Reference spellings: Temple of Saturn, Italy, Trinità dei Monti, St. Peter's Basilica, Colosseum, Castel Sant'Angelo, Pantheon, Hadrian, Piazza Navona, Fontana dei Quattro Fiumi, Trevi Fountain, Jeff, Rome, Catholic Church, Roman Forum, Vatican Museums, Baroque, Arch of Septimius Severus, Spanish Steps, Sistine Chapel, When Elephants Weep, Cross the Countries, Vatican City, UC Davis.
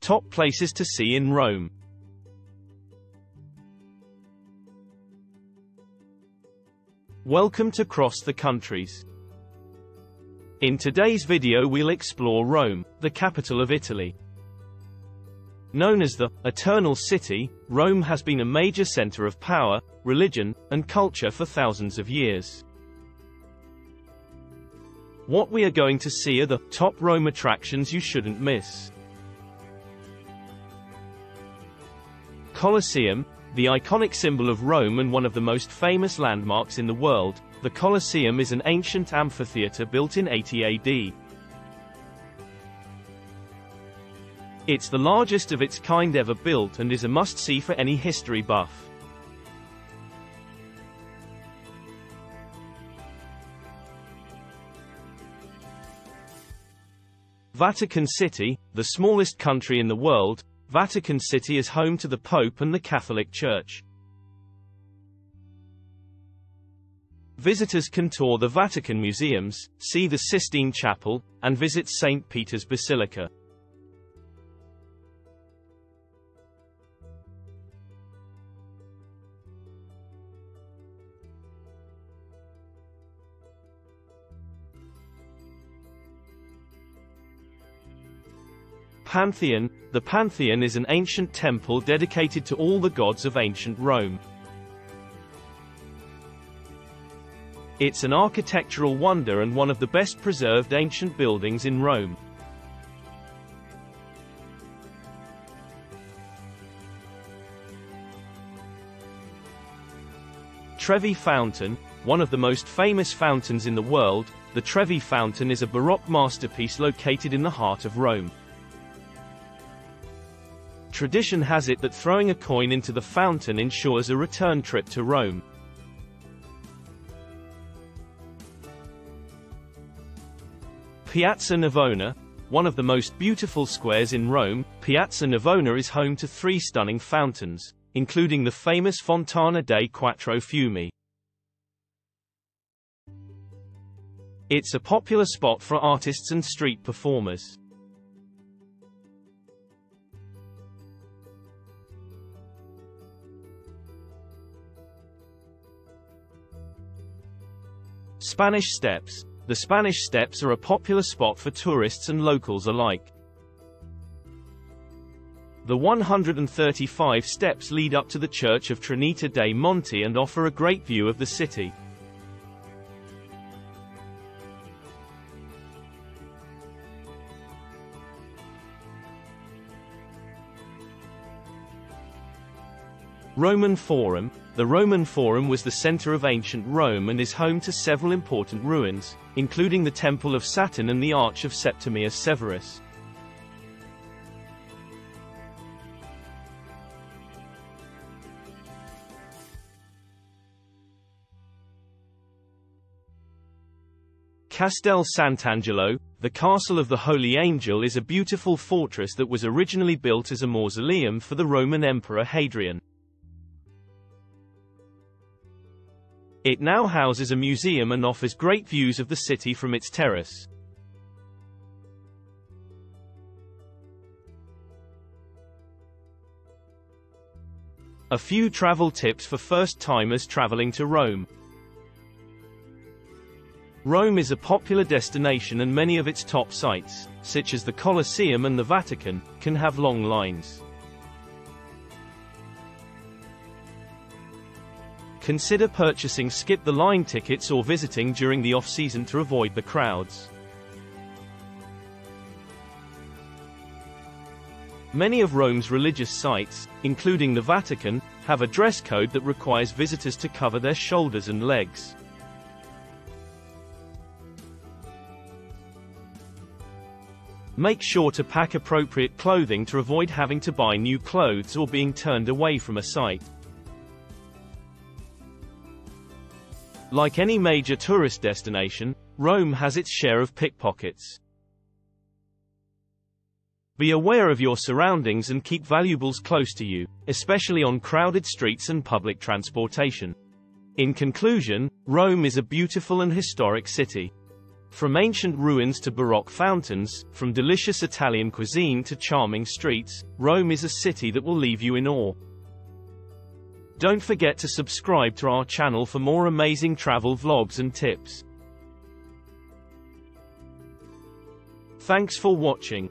Top places to see in Rome. Welcome to Cross the Countries. In today's video we'll explore Rome, the capital of Italy. Known as the Eternal City, Rome has been a major center of power, religion, and culture for thousands of years. What we are going to see are the top Rome attractions you shouldn't miss. Colosseum, the iconic symbol of Rome and one of the most famous landmarks in the world, the Colosseum is an ancient amphitheater built in 80 AD. It's the largest of its kind ever built and is a must-see for any history buff. Vatican City, the smallest country in the world, Vatican City is home to the Pope and the Catholic Church. Visitors can tour the Vatican museums, see the Sistine Chapel, and visit St. Peter's Basilica. Pantheon, the Pantheon is an ancient temple dedicated to all the gods of ancient Rome. It's an architectural wonder and one of the best preserved ancient buildings in Rome. Trevi Fountain, one of the most famous fountains in the world, the Trevi Fountain is a Baroque masterpiece located in the heart of Rome. Tradition has it that throwing a coin into the fountain ensures a return trip to Rome. Piazza Navona, one of the most beautiful squares in Rome, Piazza Navona is home to three stunning fountains, including the famous Fontana dei Quattro Fiumi. It's a popular spot for artists and street performers. Spanish Steps. The Spanish Steps are a popular spot for tourists and locals alike. The 135 steps lead up to the Church of Trinità dei Monti and offer a great view of the city. Roman Forum. The Roman Forum was the center of ancient Rome and is home to several important ruins, including the Temple of Saturn and the Arch of Septimius Severus. Castel Sant'Angelo, the Castle of the Holy Angel is a beautiful fortress that was originally built as a mausoleum for the Roman Emperor Hadrian. It now houses a museum and offers great views of the city from its terrace. A few travel tips for first-timers traveling to Rome. Rome is a popular destination and many of its top sites, such as the Colosseum and the Vatican, can have long lines. Consider purchasing skip-the-line tickets or visiting during the off-season to avoid the crowds. Many of Rome's religious sites, including the Vatican, have a dress code that requires visitors to cover their shoulders and legs. Make sure to pack appropriate clothing to avoid having to buy new clothes or being turned away from a site. Like any major tourist destination, Rome has its share of pickpockets. Be aware of your surroundings and keep valuables close to you, especially on crowded streets and public transportation. In conclusion, Rome is a beautiful and historic city. From ancient ruins to Baroque fountains, from delicious Italian cuisine to charming streets, Rome is a city that will leave you in awe. Don't forget to subscribe to our channel for more amazing travel vlogs and tips. Thanks for watching.